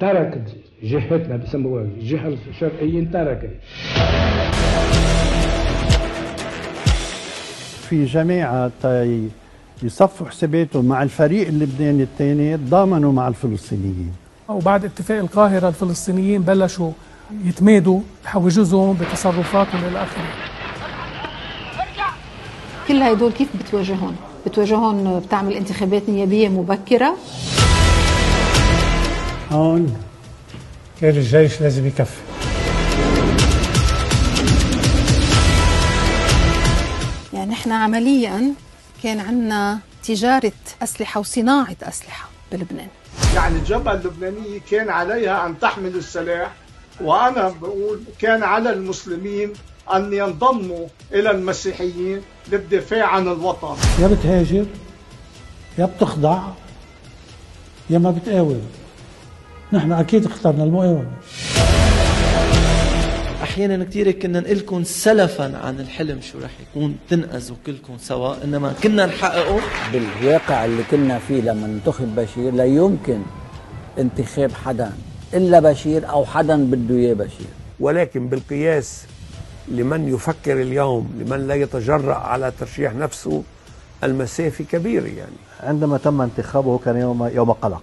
تركت جهتنا بسموها الجهة الشرعية تركت. في جماعة يصفوا حساباتهم مع الفريق اللبناني الثاني تضامنوا مع الفلسطينيين، وبعد اتفاق القاهرة الفلسطينيين بلشوا يتمادوا يحوجزهم بتصرفاتهم إلى آخره. كل هدول كيف بتواجههم؟ بتواجههم بتعمل انتخابات نيابية مبكرة. هون كان الجيش لازم يكفي. يعني نحن عملياً كان عندنا تجارة أسلحة وصناعة أسلحة بلبنان. يعني الجبهة اللبنانية كان عليها أن تحمل السلاح، وأنا بقول كان على المسلمين أن ينضموا إلى المسيحيين للدفاع عن الوطن. يا بتهاجر يا بتخضع يا ما بتقاوم. نحن أكيد اخترنا المقاومة. أحياناً كثير كنا نقلكم سلفاً عن الحلم شو رح يكون، تنقذوا كلكم سوا، إنما كنا نحققه. بالواقع اللي كنا فيه لما انتخب بشير لا يمكن انتخاب حداً إلا بشير أو حداً بده إياه بشير. ولكن بالقياس لمن يفكر اليوم، لمن لا يتجرأ على ترشيح نفسه، المسافة كبيرة. يعني عندما تم انتخابه كان يوم قلق.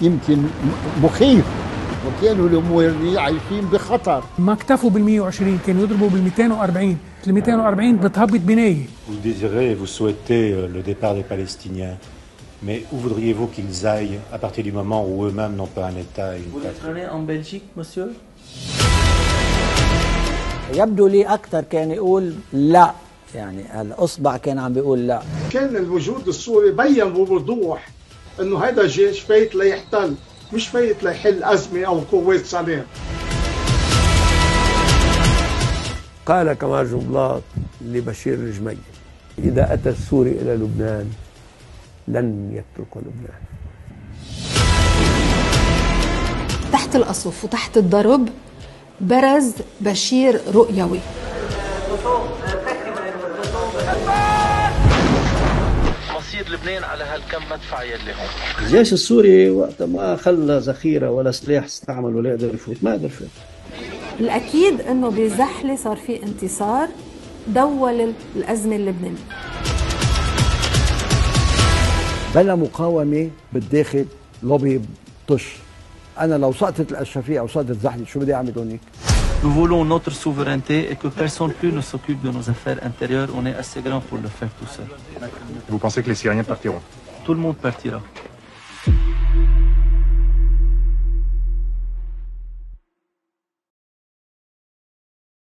يمكن مخيف، وكانوا الأمويرني عايشين بخطر. ما اكتفوا بال120 كانوا يضربوا بال240، ال240 بتهبط بناية. Vous désirez, vous souhaitez le départ des Palestiniens, mais où voudriez-vous qu'ils aillent à partir du moment où eux-mêmes n'ont pas un État et une patrie? Vous êtes allé en Belgique, monsieur? يبدو لي أكثر كان يقول لا، يعني الأصبع كان عم بيقول لا. كان الوجود السوري بين بوضوح إنه هذا جيش فايت ليحتل، مش فايت ليحل أزمة أو قوات سلام. قال كمال جمبلاط لبشير الجميل: إذا أتى السوري إلى لبنان لن يترك لبنان. تحت القصف وتحت الضرب برز بشير رؤيوي. لبنان على هالكم مدفع يلي هون. الجيش السوري وقت ما خلى ذخيره ولا سلاح استعمل ولا قدر يفوت، ما قدر يفوت. الاكيد انه بزحله صار في انتصار دول الازمه اللبنانيه. بلا مقاومه بالداخل لوبي طش. انا لو سقطت الاشرفيه او سقطت زحله شو بدي اعمل هونيك؟ Nous voulons notre souveraineté et que personne plus ne s'occupe de nos affaires intérieures. On est assez grand pour le faire tout seul. Vous pensez que les Syriens partiront? Tout le monde partira.